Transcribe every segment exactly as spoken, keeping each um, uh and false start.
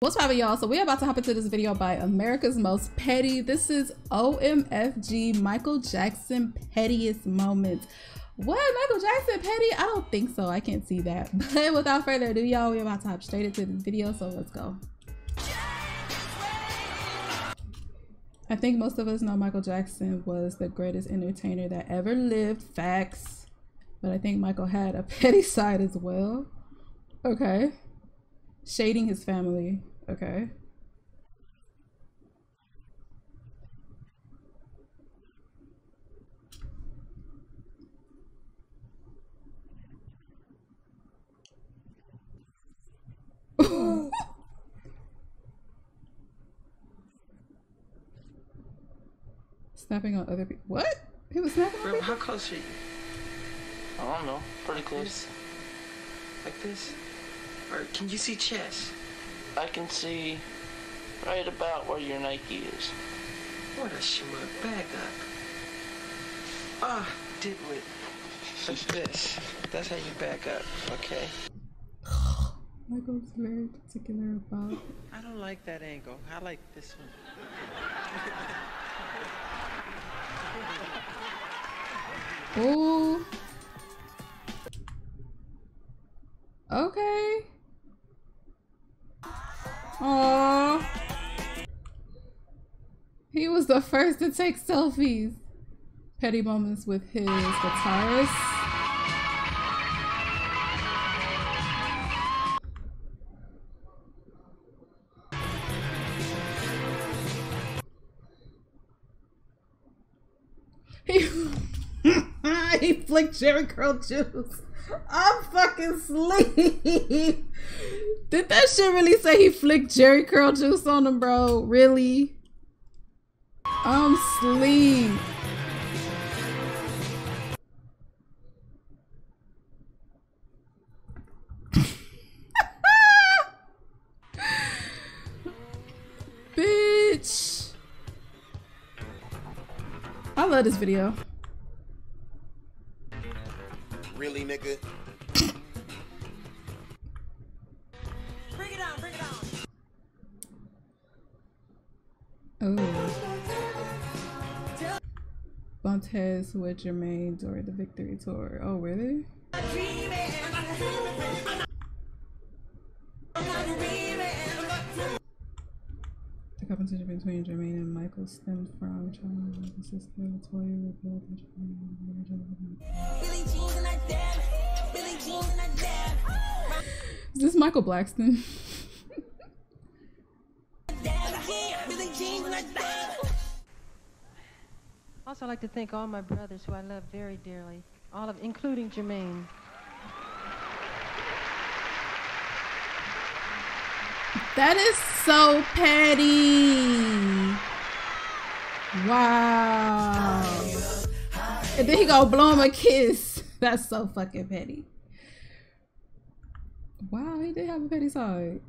What's poppin', y'all? So we're about to hop into this video by America's Most Petty. This is O M F G Michael Jackson pettiest moments. What, Michael Jackson petty? I don't think so. I can't see that. But without further ado, y'all, we're about to hop straight into this video. So let's go. I think most of us know Michael Jackson was the greatest entertainer that ever lived. Facts. But I think Michael had a petty side as well. Okay. Shading his family. Okay. Snapping on other people. What? He was snapping on people? How close are you? I don't know. Pretty close. Like this? Or can you see chest? I can see right about where your Nike is. What a schmuck. Back up. Ah, oh, dimwit. Like this. That's how you back up. Okay. Michael's very particular about. I don't like that angle. I like this one. Ooh. Okay. Aww. He was the first to take selfies. Petty moments with his guitarist. He, he flicked Jerry curl juice. I'm fucking sleep. Did that shit really say he flicked Jerry curl juice on him, bro? Really? I'm sleep. Bitch. I love this video. Really, nigga? Bring it on, bring it on. Oh. Bumped heads with Jermaine during the Victory Tour. Oh, really? The competition between Jermaine and Michael stemmed from trying to make a sister Latoya revealed that Jermaine Billy Jean and I dab. Billy Jean and I dab. Is this Michael Blackston? Billy Jean and I dab. Also, I'd like to thank all my brothers who I love very dearly, all of including Jermaine. That is so petty. Wow. And then he gonna blow him a kiss. That's so fucking petty. Wow, he did have a petty side.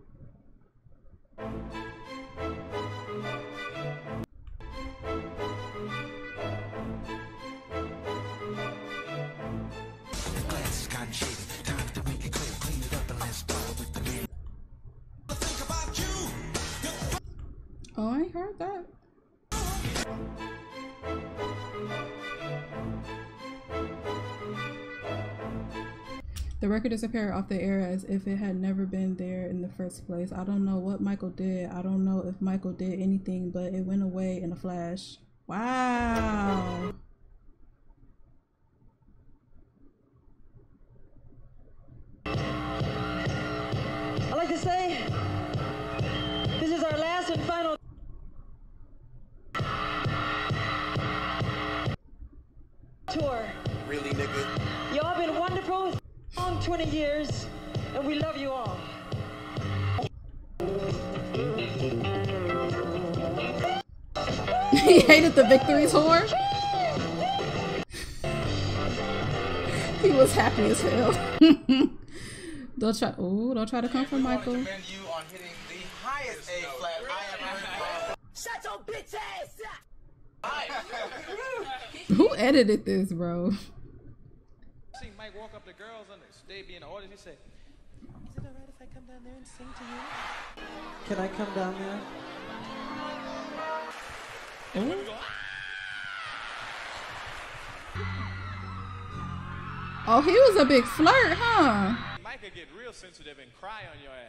Oh, I heard that. The record disappeared off the air as if it had never been there in the first place. I don't know what Michael did. I don't know if Michael did anything, but it went away in a flash. Wow. I like to say, this is our last and final. Really, nigga? Y'all been wonderful long twenty years, and we love you all. He hated the Victory Tour. He was happy as hell. Don't try. Oh, don't try to come from Michael. You on hitting the highest A flat I ever. Shut your bitch ass up. Who edited this, bro? See Mike walk up to girls and they be in the audience. He said, "Is it alright if I come down there and sing to you? Can I come down there? And we go, ah! Oh, he was a big flirt, huh? Mike could get real sensitive and cry on your ass.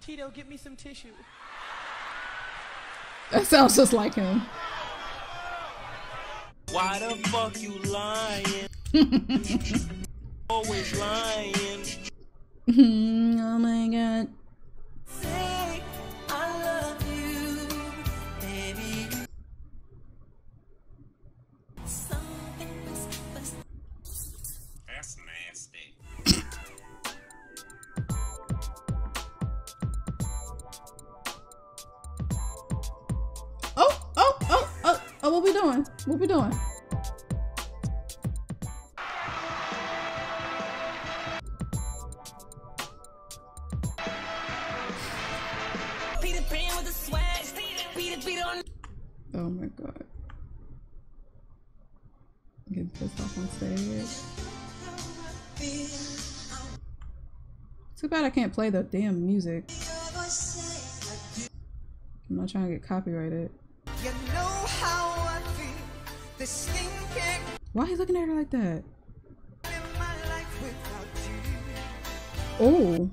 Tito, get me some tissue. That sounds just like him. Why the fuck you lying? Always lying. Mm, oh my god. Say I love you, baby. Something was... That's nasty. What we doing? What we doing? Peter Pan with the swag. Peter Peter on. Oh my god. I'm getting pissed off on stage. Too bad I can't play the damn music. I'm not trying to get copyrighted. You know how I feel. This thing can't... Why are you looking at her like that? Oh.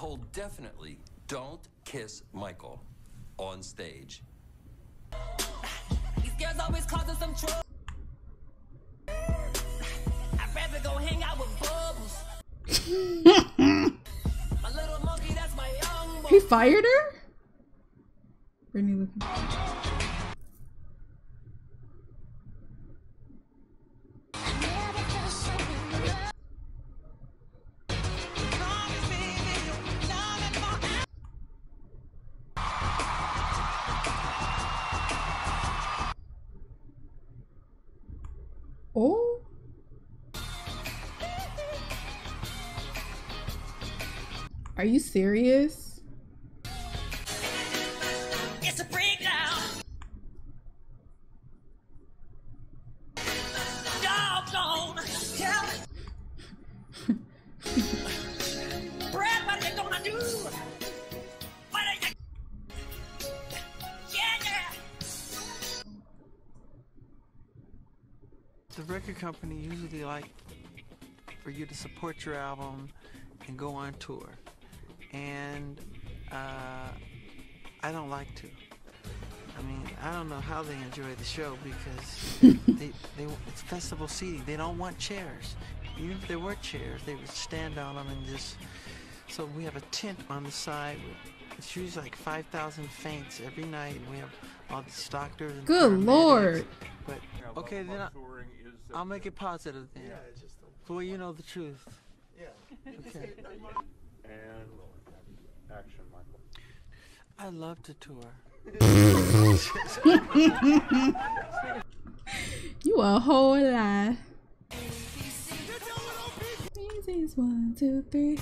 Oh, definitely don't kiss Michael on stage. These girls always causing some trouble. I'd rather go hang out with Bubbles. My little monkey, that's my young monkey. He fired her? Britney Wick. Oh. Are you serious? The record company usually like for you to support your album and go on tour, and uh, I don't like to. I mean, I don't know how they enjoy the show because they, they, it's festival seating. They don't want chairs. Even if there were chairs, they would stand on them and just... So we have a tent on the side. With, it's usually like five thousand faints every night. And we have all these doctors and... Good Lord! But, okay, then I, I'll make it positive then. Yeah, it's just a... Well, you know the truth. Yeah. Okay. And action, Michael. I love to tour. You a whole lie. One, two, three.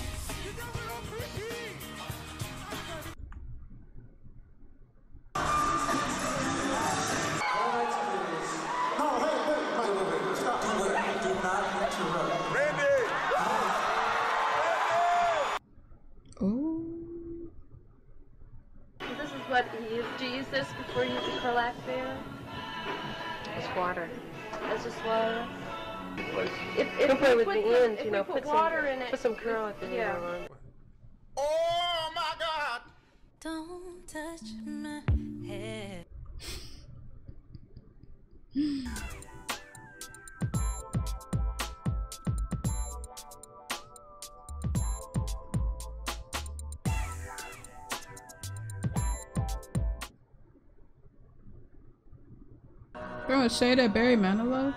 What you do you use this before you use the Cadillac beer? It's water. It's just water. If if we put, with the put, end, you know, put, put water some, in it. Put some curl at the end. Yeah. Oh my God! Don't touch my head. Throwing shade at Barry Manilow?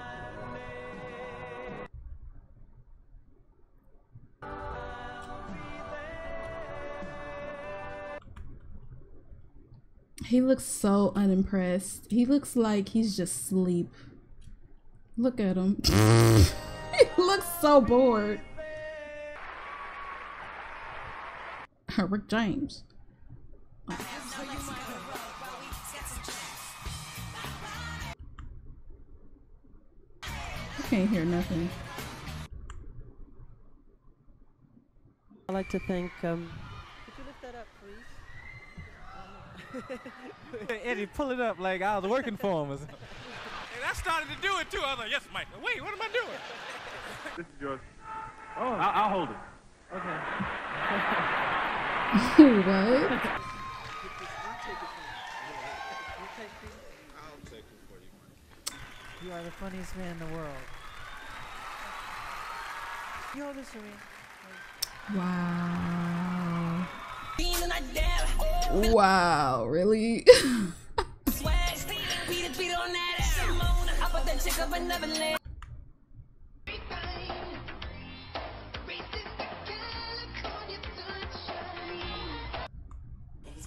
He looks so unimpressed. He looks like he's just asleep. Look at him. He looks so bored. Rick James. I can't hear nothing. I'd like to thank, um... could you lift that up, please? Hey, Eddie, pull it up like I was working for him. And I started to do it, too. I was like, yes, Mike. Wait, what am I doing? This is yours. Oh, I'll, I'll hold it. Okay. What? You are the funniest man in the world. You hold this for me. Wow. Wow, really? He's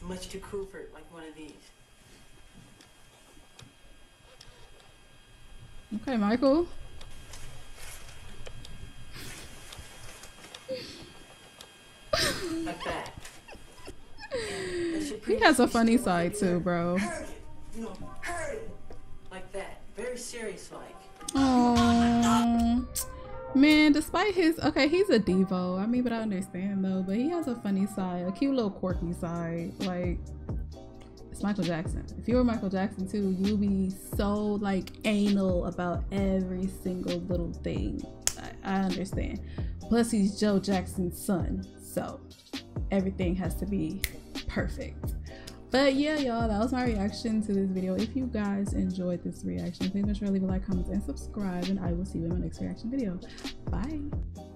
much too cool for it, like one of these. Okay, Michael. He has a funny side too, bro. Like that, very serious like. Oh man, despite his okay, he's a divo. I mean, but I understand though. But he has a funny side, a cute little quirky side. Like, it's Michael Jackson. If you were Michael Jackson too, you'd be so like anal about every single little thing. I, I understand. Plus, he's Joe Jackson's son, so everything has to be perfect. But yeah, y'all, that was my reaction to this video. If you guys enjoyed this reaction, please make sure to leave a like, comment, and subscribe, and I will see you in my next reaction video. Bye.